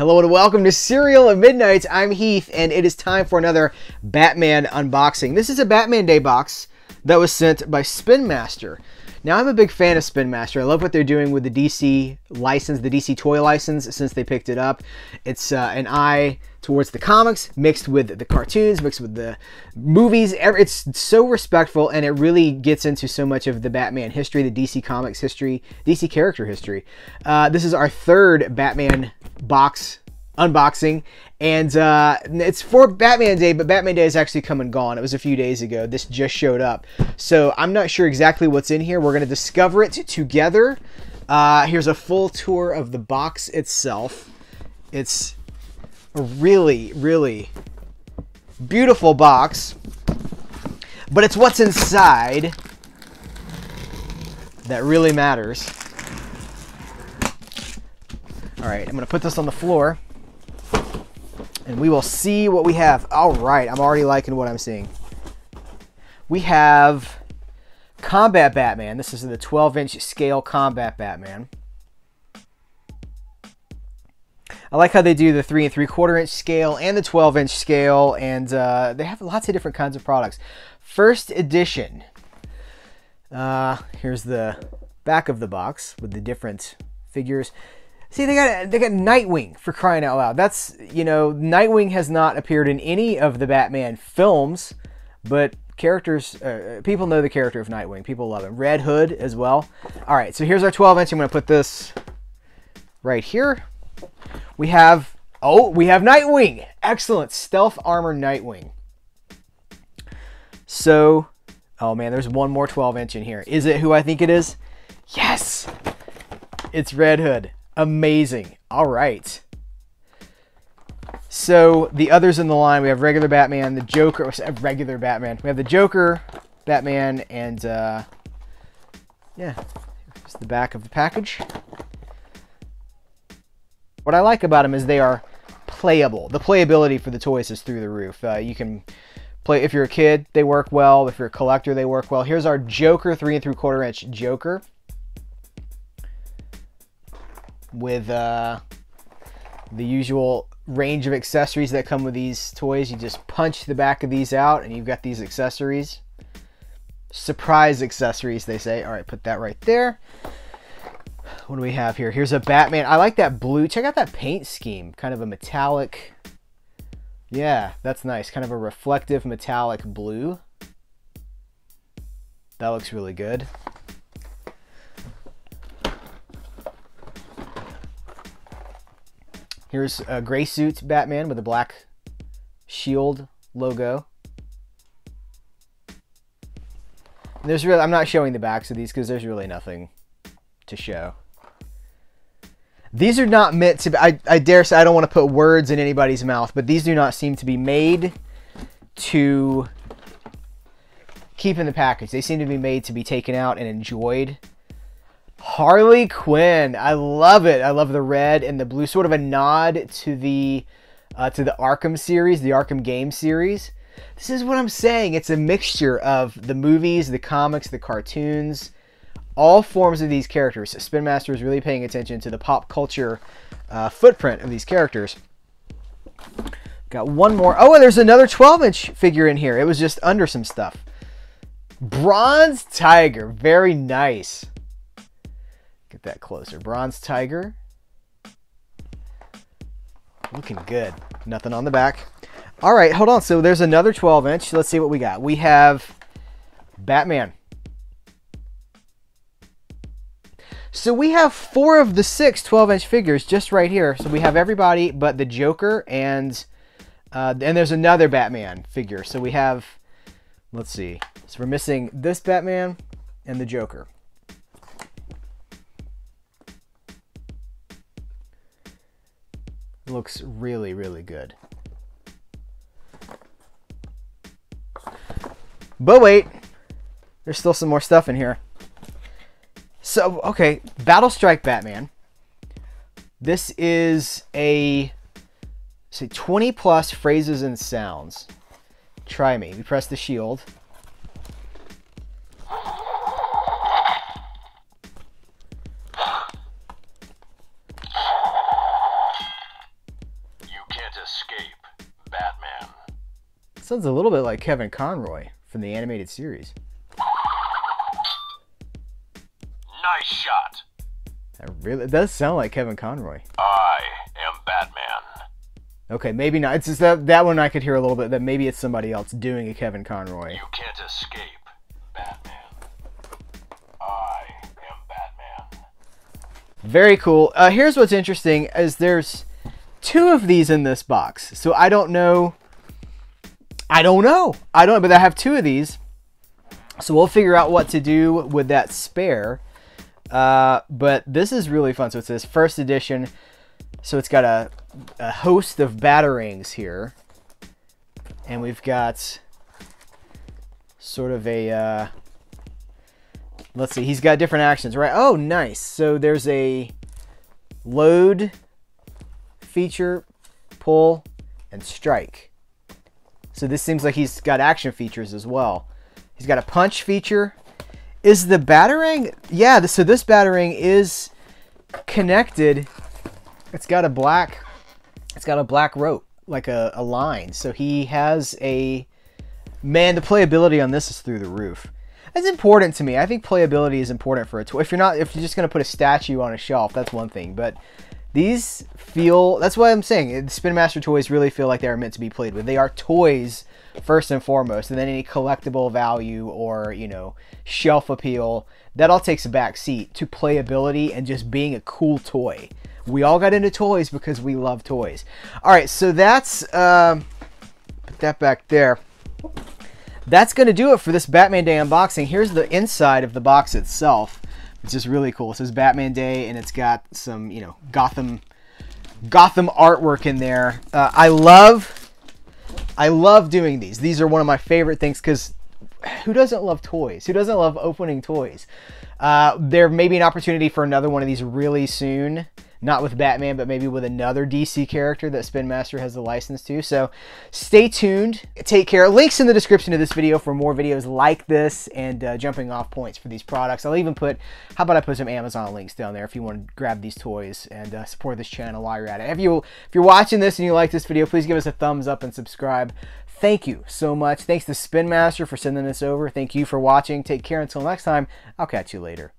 Hello and welcome to Cereal at Midnight. I'm Heath, and it is time for another Batman unboxing. This is a Batman Day box that was sent by Spin Master. Now, I'm a big fan of Spin Master. I love what they're doing with the DC license, the DC toy license, since they picked it up. It's an eye towards the comics, mixed with the cartoons, mixed with the movies. It's so respectful, and it really gets into so much of the Batman history, the DC comics history, DC character history. This is our third Batman box unboxing, and it's for Batman Day, but Batman Day has actually come and gone. It was a few days ago. This just showed up, so I'm not sure exactly what's in here. We're going to discover it together. Here's a full tour of the box itself. It's a really, really beautiful box, but it's what's inside that really matters. All right, I'm going to put this on the floor, and we will see what we have. All right, I'm already liking what I'm seeing. We have Combat Batman. This is the 12-inch scale Combat Batman. I like how they do the 3 3/4-inch scale and the 12-inch scale, and they have lots of different kinds of products. First edition. Here's the back of the box with the different figures. See, they got Nightwing, for crying out loud. That's, you know, Nightwing has not appeared in any of the Batman films, but characters, people know the character of Nightwing. People love him. Red Hood as well. All right, so here's our 12-inch. I'm going to put this right here. We have Nightwing. Excellent. Stealth armor Nightwing. So, oh man, there's one more 12-inch in here. Is it who I think it is? Yes! It's Red Hood. Amazing. All right. So the others in the line, we have regular Batman, the Joker, regular Batman. We have the Joker, Batman, and yeah, here's the back of the package. What I like about them is they are playable. The playability for the toys is through the roof. You can play, if you're a kid, they work well. If you're a collector, they work well. Here's our Joker, 3 3/4-inch Joker, with the usual range of accessories that come with these toys. You just punch the back of these out and you've got these accessories. Surprise accessories, they say. All right, put that right there. What do we have here? Here's a Batman. I like that blue. Check out that paint scheme. Kind of a metallic. Yeah, that's nice. Kind of a reflective metallic blue. That looks really good. Here's a gray suit Batman with a black shield logo. There's really, I'm not showing the backs of these because there's really nothing to show. These are not meant to be, I dare say, I don't want to put words in anybody's mouth, but these do not seem to be made to keep in the package. They seem to be made to be taken out and enjoyed. Harley Quinn, I love it. I love the red and the blue, sort of a nod to the Arkham series, the Arkham game series. This is what I'm saying. It's a mixture of the movies, the comics, the cartoons, all forms of these characters. Spin Master is really paying attention to the pop culture footprint of these characters. Got one more. Oh, and there's another 12-inch figure in here. It was just under some stuff. Bronze Tiger, very nice. Get that closer. Bronze Tiger. Looking good. Nothing on the back. All right, hold on. So there's another 12-inch. Let's see what we got. We have Batman. So we have 4 of the 6 12-inch figures just right here. So we have everybody but the Joker, and there's another Batman figure. So we have, let's see. So we're missing this Batman and the Joker. Looks really, really good. But wait, there's still some more stuff in here. So, okay, Battle Strike Batman. This is a, say, 20 plus phrases and sounds. Try me. We press the shield. Sounds a little bit like Kevin Conroy from the animated series. Nice shot. That really does sound like Kevin Conroy. I am Batman. Okay, maybe not. It's just that one I could hear a little bit, that maybe it's somebody else doing a Kevin Conroy. You can't escape, Batman. I am Batman. Very cool. Here's what's interesting is there's two of these in this box. So I don't know. But I have two of these. So we'll figure out what to do with that spare. But this is really fun. So it's this first edition. So it's got a host of Batarangs here. And we've got sort of a, let's see, he's got different actions, right? Oh, nice. So there's a load feature, pull, and strike. So this seems like he's got action features as well. He's got a punch feature. Is the Batarang? Yeah, so this Batarang is connected. It's got a black rope, like a line. So he has a, man, the playability on this is through the roof. That's important to me. I think playability is important for a toy. If you're just going to put a statue on a shelf, that's one thing. But these feel, that's what I'm saying. Spin Master toys really feel like they are meant to be played with. They are toys first and foremost, and then any collectible value or, you know, shelf appeal, that all takes a back seat to playability and just being a cool toy. We all got into toys because we love toys. All right, so that's, put that back there. That's going to do it for this Batman Day unboxing. Here's the inside of the box itself. It's just really cool. It says Batman Day, and it's got some, you know, Gotham artwork in there. I love doing these. These are one of my favorite things because who doesn't love toys? Who doesn't love opening toys? There may be an opportunity for another one of these really soon. Not with Batman, but maybe with another DC character that Spin Master has the license to. So stay tuned. Take care. Links in the description of this video for more videos like this and jumping off points for these products. I'll even put, how about I put some Amazon links down there if you want to grab these toys and support this channel while you're at it. If you're watching this and you like this video, please give us a thumbs up and subscribe. Thank you so much. Thanks to Spin Master for sending this over. Thank you for watching. Take care. Until next time, I'll catch you later.